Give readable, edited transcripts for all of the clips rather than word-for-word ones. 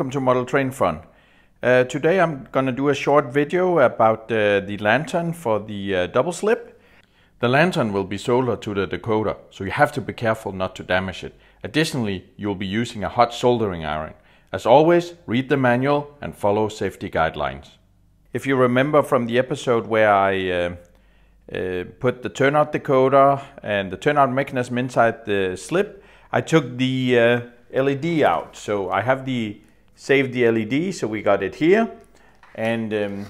Welcome to Model Train Fun. Today I'm going to do a short video about the lantern for the double slip. The lantern will be soldered to the decoder, so you have to be careful not to damage it. Additionally, you'll be using a hot soldering iron. As always, read the manual and follow safety guidelines. If you remember from the episode where I put the turnout decoder and the turnout mechanism inside the slip, I took the LED out. So I have saved the LED, so we got it here. And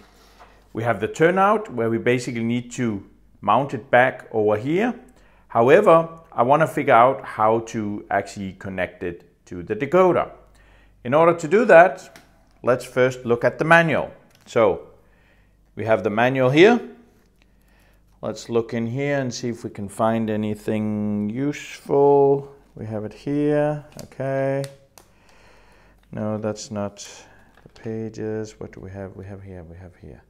we have the turnout where we basically need to mount it back over here. However, I want to figure out how to actually connect it to the decoder. In order to do that, let's first look at the manual. So we have the manual here. Let's look in here and see if we can find anything useful. We have it here, okay. No, that's not the pages. What do we have? We have here, we have here.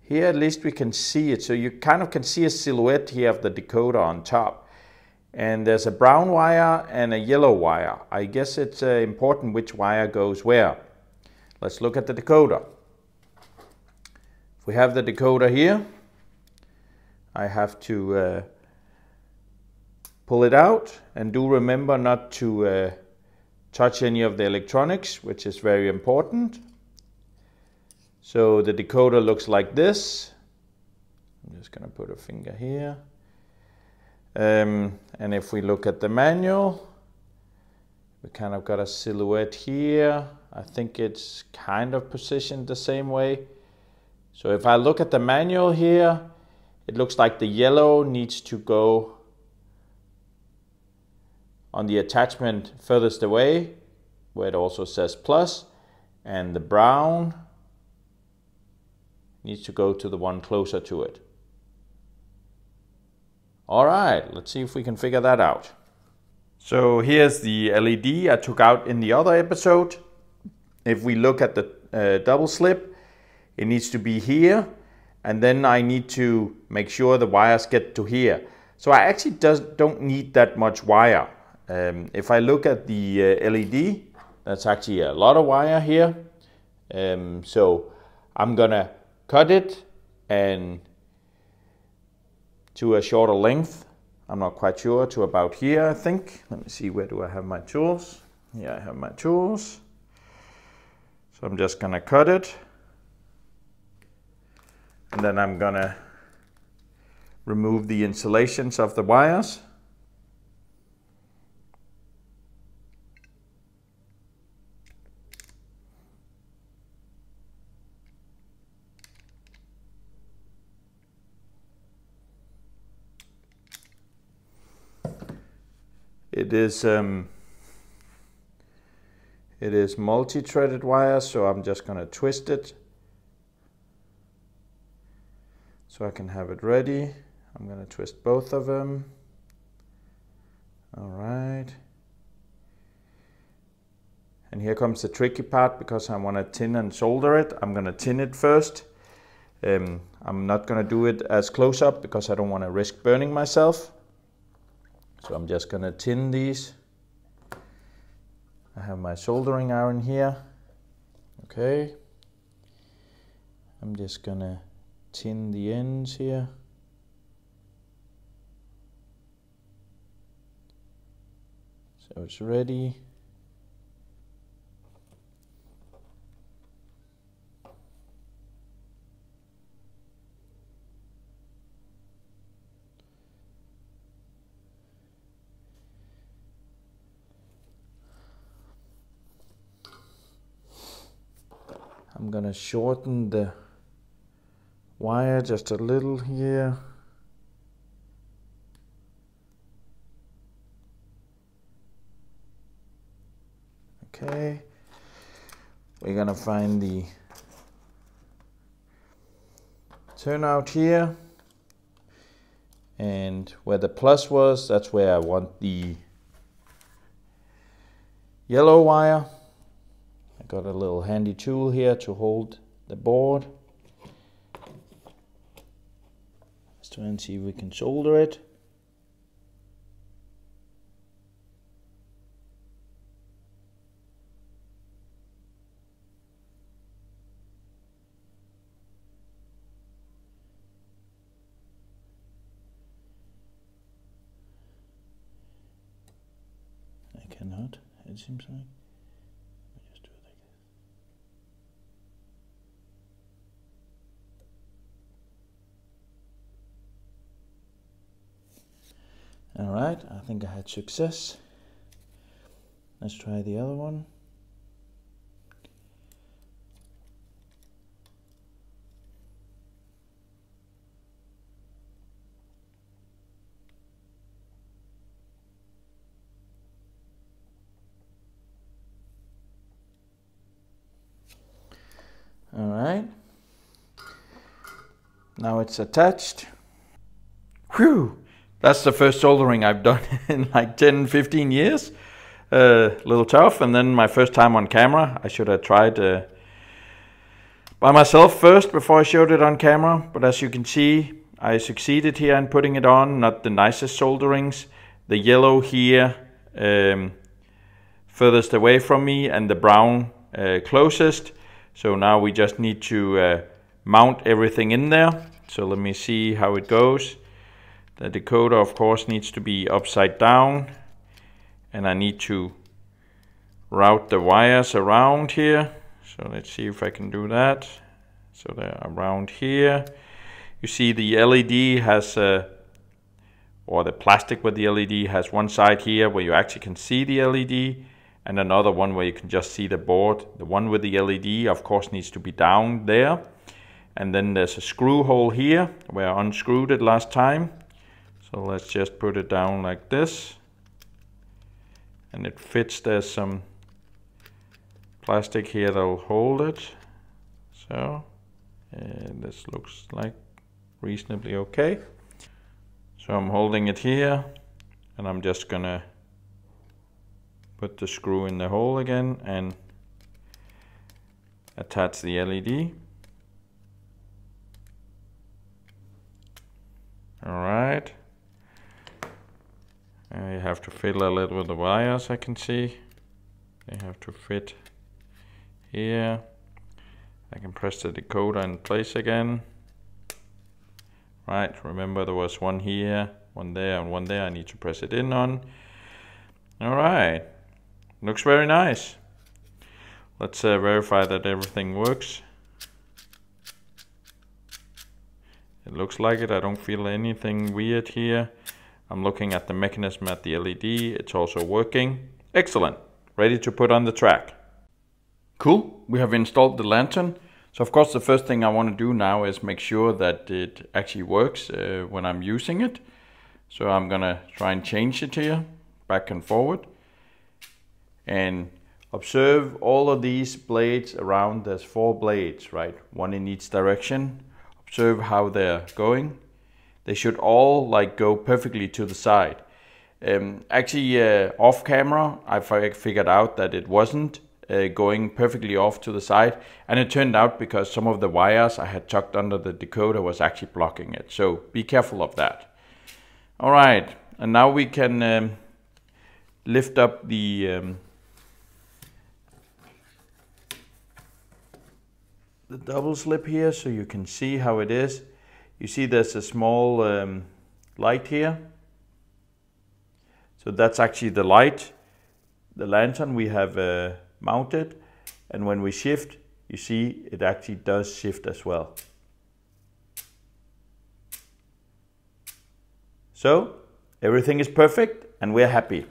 Here at least we can see it. So you kind of can see a silhouette here of the decoder on top. And there's a brown wire and a yellow wire. I guess it's important which wire goes where. Let's look at the decoder. If we have the decoder here, I have to pull it out, and do remember not to touch any of the electronics, which is very important. So the decoder looks like this. I'm just gonna put a finger here. And if we look at the manual, we kind of got a silhouette here. I think it's kind of positioned the same way. So if I look at the manual here, it looks like the yellow needs to go on the attachment furthest away, where it also says plus, and the brown needs to go to the one closer to it. All right, let's see if we can figure that out. So here's the LED I took out in the other episode. If we look at the double slip, it needs to be here, and then I need to make sure the wires get to here. So I actually don't need that much wire. If I look at the LED, that's actually a lot of wire here. So I'm gonna cut it and to a shorter length. I'm not quite sure, to about here, I think. Let me see, where do I have my tools? Yeah, I have my tools. So I'm just gonna cut it. And then I'm gonna remove the insulations of the wires. It is multi-threaded wire, so I'm just going to twist it so I can have it ready. I'm going to twist both of them. All right. And here comes the tricky part, because I want to tin and solder it. I'm going to tin it first. I'm not going to do it as close up because I don't want to risk burning myself. So I'm just gonna tin these. I have my soldering iron here. Okay. I'm just gonna tin the ends here. So it's ready. I'm going to shorten the wire just a little here. Okay, we're going to find the turnout here, and where the plus was, that's where I want the yellow wire. I got a little handy tool here to hold the board. Let's try and see if we can solder it. cannot, it seems like. Just do it like this. All right, I think I had success. Let's try the other one. All right, now it's attached. Whew, that's the first soldering I've done in like 10-15 years. A little tough, and then my first time on camera. I should have tried by myself first before I showed it on camera, but as you can see, I succeeded here in putting it on. Not the nicest solderings. The yellow here furthest away from me, and the brown closest. So now we just need to mount everything in there. So let me see how it goes. The decoder, of course, needs to be upside down. And I need to route the wires around here. So let's see if I can do that. So they're around here. You see the LED has, or the plastic with the LED has one side here where you actually can see the LED. And another one where you can just see the board. The one with the LED, of course, needs to be down there. And then there's a screw hole here where I unscrewed it last time. So let's just put it down like this. And it fits. There's some plastic here that'll hold it. So this looks like reasonably okay. So I'm holding it here, and I'm just gonna put the screw in the hole again and attach the LED. All right. You have to fiddle a little with the wires, I can see. They have to fit here. I can press the decoder in place again. Right, remember there was one here, one there, and one there. I need to press it in on. All right. Looks very nice. Let's verify that everything works. It looks like it. I don't feel anything weird here. I'm looking at the mechanism at the LED. It's also working. Excellent. Ready to put on the track. Cool. We have installed the lantern. So of course the first thing I want to do now is make sure that it actually works when I'm using it. So I'm gonna try and change it here, back and forward. And observe all of these blades around. There's 4 blades, right? One in each direction. Observe how they're going. They should all like go perfectly to the side. Actually, off camera, I figured out that it wasn't going perfectly off to the side. And it turned out because some of the wires I had tucked under the decoder was actually blocking it. So be careful of that. All right, and now we can lift up the double slip here, so you can see how it is. You see there's a small light here. So that's actually the light, the lantern we have mounted. And when we shift, you see it actually does shift as well. So everything is perfect and we're happy.